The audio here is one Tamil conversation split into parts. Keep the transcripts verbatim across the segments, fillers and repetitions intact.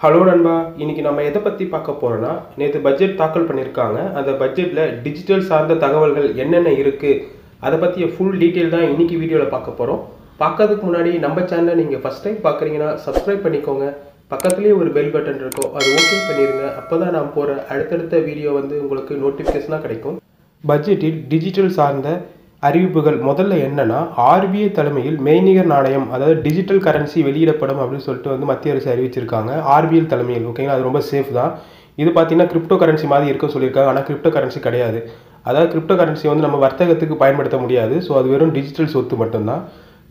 Hello Nanba, இன்னைக்கு நாம எதை பத்தி பார்க்க போறோம்னா நேத்து பட்ஜெட் தாக்கல் பண்ணிருக்காங்க. அந்த பட்ஜெட்ல டிஜிட்டல் சார்ந்த தகவல்கள் என்னென்ன இருக்கு அத பத்திய ஃபுல் டீடைல் தான் இன்னைக்கு வீடியோல பார்க்க போறோம். பார்க்கிறதுக்கு முன்னாடி நம்ம சேனலை நீங்க first time பார்க்கறீங்கன்னா subscribe பண்ணிக்கோங்க. பக்கத்துலயே ஒரு bell button இருக்கும். அது ஓகே பண்ணிருங்க. அப்பதான் நான் போற அடுத்தடுத்த வீடியோ வந்து உங்களுக்கு நோட்டிஃபிகேஷனா கிடைக்கும். பட்ஜெட்டில் டிஜிட்டல் சார்ந்த அறிவிப்புகள் முதல்ல என்னன்னா ஆர் பி ஐ தலைமையில் மெய்நிகர் நாணயம் அதாவது டிஜிட்டல் கரன்சி வெளியிடப்படும் அப்படின்னு சொல்லிட்டு வந்து மத்திய அரசு அறிவிச்சிருக்காங்க. ஆர் பி ஐ தலைமையில் ஓகேங்களா, அது ரொம்ப சேஃப் தான். இது பார்த்தீங்கன்னா கிரிப்டோ கரன்சி மாதிரி இருக்குன்னு சொல்லியிருக்காங்க. ஆனால் கிரிப்டோ கரன்சி கிடையாது. அதாவது கிரிப்டோ கரன்சி வந்து நம்ம வர்த்தகத்துக்கு பயன்படுத்த முடியாது. ஸோ அது வெறும் டிஜிட்டல் சொத்து மட்டும்தான்.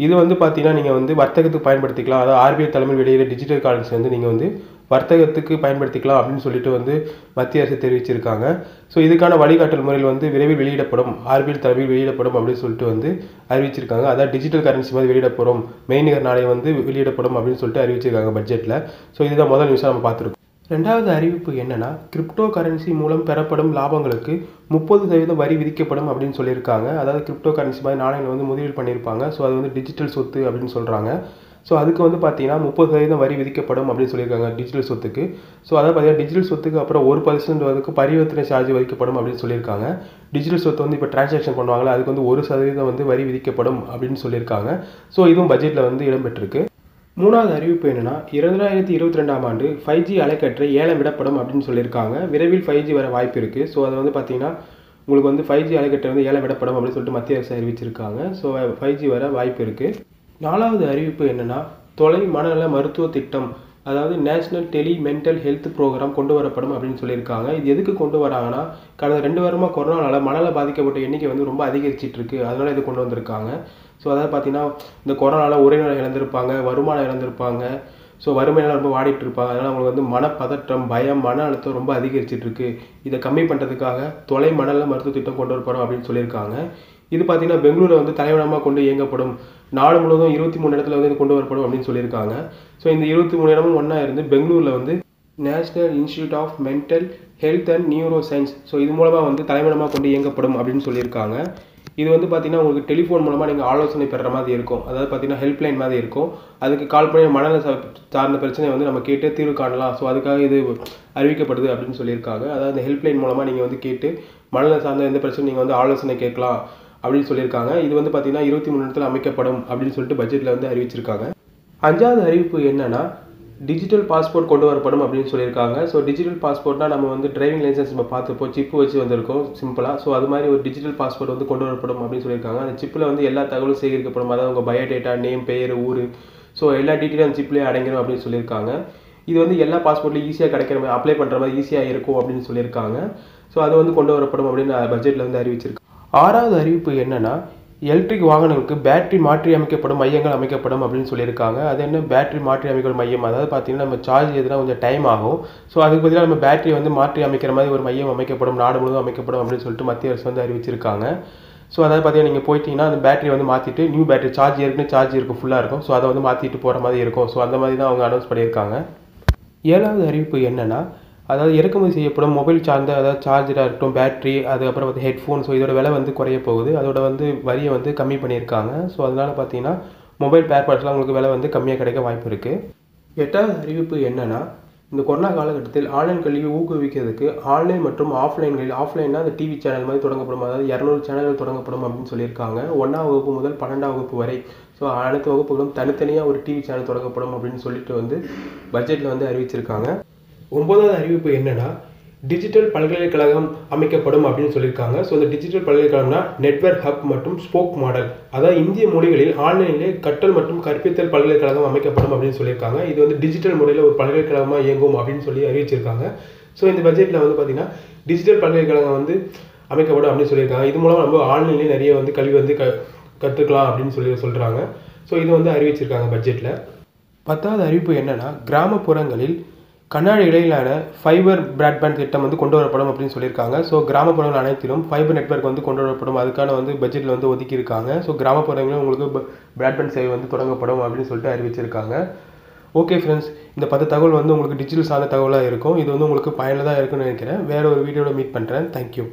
இது வந்து பார்த்தீங்கன்னா நீங்கள் வந்து வர்த்தகத்துக்கு பயன்படுத்திக்கலாம். அதாவது ஆர் பி ஐ தலைமையில் வெளியிட டிஜிட்டல் கரன்சி வந்து நீங்கள் வந்து வர்த்தகத்துக்கு பயன்படுத்திக்கலாம் அப்படின்னு சொல்லிட்டு வந்து மத்திய அரசு தெரிவிச்சிருக்காங்க. ஸோ இதுக்கான வழிகாட்டல் முறையில் வந்து விரைவில் வெளியிடப்படும், ஆர் பி ஐ தலைமையில் வெளியிடப்படும் அப்படின்னு சொல்லிட்டு வந்து அறிவிச்சிருக்காங்க. அதாவது டிஜிட்டல் கரன்சி மாதிரி வெளியிடப்படும், மெய்நிகர் நாணயம் வந்து வெளியிடப்படும் அப்படின்னு சொல்லிட்டு அறிவிச்சிருக்காங்க பட்ஜெட்டில். ஸோ இதுதான் முதல் நியூஸாக நம்ம பார்த்துருக்கோம். ரெண்டாவது அறிவிப்பு என்னென்னா கிரிப்டோ கரன்சி மூலம் பெறப்படும் லாபங்களுக்கு முப்பது சதவீதம் வரி விதிக்கப்படும் அப்படின்னு சொல்லியிருக்காங்க. அதாவது கிரிப்டோ கரன்சி மாதிரி நாணயங்கள் வந்து முதலீடு பண்ணியிருப்பாங்க. ஸோ அது வந்து டிஜிட்டல் சொத்து அப்படின்னு சொல்கிறாங்க. ஸோ அதுக்கு வந்து பார்த்தீங்கன்னா முப்பது சதவீதம் வரி விதிக்கப்படும் அப்படின்னு சொல்லியிருக்காங்க டிஜிட்டல் சொத்துக்கு. ஸோ அதாவது பார்த்தீங்கன்னா டிஜிட்டல் சொத்துக்கு அப்புறம் ஒரு பர்சன்ட் வந்து பரிவர்த்தனை சார்ஜ் விதிக்கப்படும் அப்படின்னு சொல்லியிருக்காங்க. டிஜிட்டல் சொத்து வந்து இப்போ டிரான்சாக்ஷன் பண்ணுவாங்களா அதுக்கு வந்து ஒரு சதவீதம் வந்து வரி விதிக்கப்படும் அப்படின்னு சொல்லியிருக்காங்க. ஸோ இதுவும் பட்ஜெட்டில் வந்து இடம்பெற்றிருக்கு. மூணாவது அறிவிப்பு என்னென்னா இரண்டாயிரத்தி இருபத்தி ரெண்டாம் ஆண்டு ஃபைவ் ஜி அலைக்கற்றை ஏலம் விடப்படும் அப்படின்னு சொல்லியிருக்காங்க. விரைவில் ஃபைவ் ஜி வர வாய்ப்பு இருக்குது. ஸோ அது வந்து பார்த்தீங்கன்னா உங்களுக்கு வந்து ஃபைவ் ஜி அலைக்கற்றை வந்து ஏலம் விடப்படும் அப்படின்னு சொல்லிட்டு மத்திய அரசு அறிவிச்சிருக்காங்க. ஸோ ஃபைவ் ஜி வர வாய்ப்பு இருக்குது. நாலாவது அறிவிப்பு என்னென்னா தொலை மனநல மருத்துவ திட்டம் அதாவது national tele mental health programme கொண்டு வரப்படும் அப்படின்னு சொல்லியிருக்காங்க. இது எதுக்கு கொண்டு வராங்கன்னா கடந்த ரெண்டு வாரமாக கொரோனாவால் மனநல பாதிக்கப்பட்ட எண்ணிக்கை வந்து ரொம்ப அதிகரிச்சிட்டு இருக்கு. அதனால இது கொண்டு வந்திருக்காங்க. ஸோ அதாவது பார்த்தீங்கன்னா இந்த கொரோனாவில் உறவினர் இழந்திருப்பாங்க, வருமானம் இழந்திருப்பாங்க, ஸோ வறுமையினால் ரொம்ப வாடிட்டு இருப்பாங்க. அதனால் அவங்களுக்கு வந்து மனப்பதற்றம், பயம், மன அழுத்தம் ரொம்ப அதிகரிச்சிட்டு இருக்கு. இதை கம்மி பண்ணுறதுக்காக தொலை மனநல மருத்துவ திட்டம் கொண்டு வரப்படும் அப்படின்னு சொல்லியிருக்காங்க. இது பார்த்தீங்கன்னா பெங்களூரை வந்து தலைவனமாக கொண்டு இயங்கப்படும். நாடு முழுவதும் இருபத்தி மூணு இடத்துல வந்து கொண்டு வரப்படும் அப்படின்னு சொல்லியிருக்காங்க. ஸோ இந்த இருபத்தி மூணு இடமும் ஒன்றா இருந்து பெங்களூரில் வந்து national institute of mental health and neuro science so இது மூலமாக வந்து தலைவனமாக கொண்டு இயங்கப்படும் அப்படின்னு சொல்லியிருக்காங்க. இது வந்து பார்த்தீங்கன்னா உங்களுக்கு டெலிஃபோன் மூலமாக நீங்கள் ஆலோசனை பெறுற மாதிரி இருக்கும். அதாவது பார்த்தீங்கன்னா ஹெல்ப்லைன் மாதிரி இருக்கும். அதுக்கு கால் பண்ணி மனநல சார்ந்த பிரச்சனை வந்து நம்ம கேட்டு தீர்வு காணலாம். ஸோ அதுக்காக இது அறிவிக்கப்படுது அப்படின்னு சொல்லியிருக்காங்க. அதாவது இந்த ஹெல்ப்லைன் மூலமாக நீங்கள் வந்து கேட்டு மனநல சார்ந்த எந்த பிரச்சனையும் நீங்கள் வந்து ஆலோசனை கேட்கலாம் அப்படின்னு சொல்லியிருக்காங்க. இது வந்து பார்த்தீங்கன்னா இருபத்தி மூணு இடத்துல அமைக்கப்படும் அப்படின்னு சொல்லிட்டு பட்ஜெட்டில் வந்து அறிவிச்சிருக்காங்க. அஞ்சாவது அறிவிப்பு என்னன்னா டிஜிட்டல் பாஸ்போர்ட் கொண்டு வரப்படும் அப்படின்னு சொல்லியிருக்காங்க. ஸோ டிஜிட்டல் பாஸ்போர்ட்னா நம்ம வந்து டிரைவிங் லைசன்ஸ் நம்ம பார்த்துப்போம், சிப்பு வச்சு வந்திருக்கோம் சிம்பிளாக. ஸோ அது மாதிரி ஒரு டிஜிட்டல் பாஸ்போர்ட் வந்து கொண்டு வரப்படும் அப்படின்னு சொல்லியிருக்காங்க. அந்த சிப்பில் வந்து எல்லா தகவலும் சேகரிக்கப்படும். அதாவது உங்கள் பயோடேட்டா, நேம், பெயர், ஊர், ஸோ எல்லா டீட்டெயிலும் அந்த சிப்லேயே அடங்கிடும் அப்படின்னு சொல்லியிருக்காங்க. இது வந்து எல்லா பாஸ்போர்ட்லையும் ஈஸியாக கிடைக்கிற மாதிரி, அப்ளை பண்ணுற மாதிரி ஈஸியாக இருக்கும் அப்படின்னு சொல்லியிருக்காங்க. ஸோ அது வந்து கொண்டு வரப்படும் அப்படின்னு பட்ஜெட்டில் வந்து அறிவிச்சிருக்காங்க. ஆறாவது அறிவிப்பு என்னென்னா எலக்ட்ரிக் வாகனங்களுக்கு பேட்டரி மாற்றி அமைக்கப்படும் மையங்கள் அமைக்கப்படும் அப்படின்னு சொல்லியிருக்காங்க. அது என்ன பேட்டரி மாற்றி அமைக்கப்படும் மையம்? அதாவது பார்த்தீங்கன்னா நம்ம சார்ஜ் எதுனா கொஞ்சம் டைம் ஆகும். ஸோ அதுக்கு பதிலாக நம்ம பேட்டரி வந்து மாற்றி அமைக்கிற மாதிரி ஒரு மையம் அமைக்கப்படும், நாடு முழுவதும் அமைக்கப்படும் அப்படின்னு சொல்லிட்டு மத்திய அரசு வந்து அறிவிச்சிருக்காங்க. ஸோ அதாவது பார்த்தீங்கன்னா நீங்கள் போயிட்டீங்கன்னா அந்த பேட்டரி வந்து மாற்றிட்டு நியூ பேட்டரி சார்ஜ் ஏற்கனவே சார்ஜ் இருக்கும் ஃபுல்லாக இருக்கும். ஸோ அதை வந்து மாற்றிட்டு போகிற மாதிரி இருக்கும். ஸோ அந்த மாதிரி தான் அவங்க அனௌன்ஸ் பண்ணியிருக்காங்க. ஏழாவது அறிவிப்பு என்னென்னா அதாவது இறக்குமதி செய்யப்படும் மொபைல் சார்ந்த அதாவது சார்ஜராக இருக்கட்டும், பேட்ரி, அதுக்கப்புறம் வந்து ஹெட்ஃபோன். ஸோ இதோட விலை வந்து குறைய போகுது. அதோட வந்து வரியை வந்து கம்மி பண்ணியிருக்காங்க. ஸோ அதனால பார்த்தீங்கன்னா மொபைல் பேர் பார்ட்ஸ்லாம் உங்களுக்கு விலை வந்து கம்மியாக கிடைக்க வாய்ப்பு இருக்குது. எட்டாவது அறிவிப்பு என்னென்னா இந்த கொரோனா காலகட்டத்தில் ஆன்லைன் கல்வியை ஊக்குவிக்கிறதுக்கு ஆன்லைன் மற்றும் ஆஃப்லைன்களில் ஆஃப்லைனாக அந்த டிவி சேனல் மாதிரி தொடங்கப்படும். அதாவது இரநூறு சேனல்கள் தொடங்கப்படும் அப்படின்னு சொல்லியிருக்காங்க. ஒன்றாம் வகுப்பு முதல் பன்னெண்டாம் வகுப்பு வரை ஸோ அனைத்து வகுப்புகளும் தனித்தனியாக ஒரு டிவி சேனல் தொடங்கப்படும் அப்படின்னு சொல்லிட்டு வந்து பட்ஜெட்டில் வந்து அறிவிச்சிருக்காங்க. ஒன்பதாவது அறிவிப்பு என்னன்னா டிஜிட்டல் பல்கலைக்கழகம் அமைக்கப்படும் அப்படின்னு சொல்லியிருக்காங்க. ஸோ இந்த டிஜிட்டல் பல்கலைக்கழகம்னா நெட்வொர்க் ஹப் மற்றும் ஸ்போக் மாடல் அதாவது இந்திய மொழிகளில் ஆன்லைனிலே கற்றல் மற்றும் கற்பித்தல் பல்கலைக்கழகம் அமைக்கப்படும் அப்படின்னு சொல்லியிருக்காங்க. இது வந்து டிஜிட்டல் முறையில் ஒரு பல்கலைக்கழகமாக இயங்கும் அப்படின்னு சொல்லி அறிவிச்சிருக்காங்க. ஸோ இந்த பட்ஜெட்டில் வந்து பார்த்தீங்கன்னா டிஜிட்டல் பல்கலைக்கழகம் வந்து அமைக்கப்படும் அப்படின்னு சொல்லியிருக்காங்க. இது மூலம் நம்ம ஆன்லைன்லேயே நிறைய வந்து கல்வி வந்து க கற்றுக்கலாம் அப்படின்னு சொல்லி சொல்கிறாங்க. ஸோ இது வந்து அறிவிச்சிருக்காங்க பட்ஜெட்டில். பத்தாவது அறிவிப்பு என்னன்னா கிராமப்புறங்களில் கண்ணாடி இடையிலான ஃபைபர் பிராட்பேண்ட் திட்டம் வந்து கொண்டு வரப்படும் அப்படின்னு சொல்லியிருக்காங்க. ஸோ கிராமப்புறங்கள் அனைத்திலும் ஃபைபர் நெட்வொர்க் வந்து கொண்டு வரப்படும். அதுக்கான வந்து பட்ஜெட்டில் வந்து ஒதுக்கியிருக்காங்க. ஸோ கிராமப்புறங்களும் உங்களுக்கு பிராட்பேண்ட் சேவை வந்து தொடங்கப்படும் அப்படின்னு சொல்லிட்டு அறிவிச்சிருக்காங்க. ஓகே ஃப்ரெண்ட்ஸ், இந்த பத்து தகவல் வந்து உங்களுக்கு டிஜிட்டல் சார்ந்த தகவலாக இருக்கும். இது வந்து உங்களுக்கு பயனுள்ளதாக இருக்குன்னு நினைக்கிறேன். வேறு ஒரு வீடியோவில் மீட் பண்ணுறேன். தேங்க்யூ.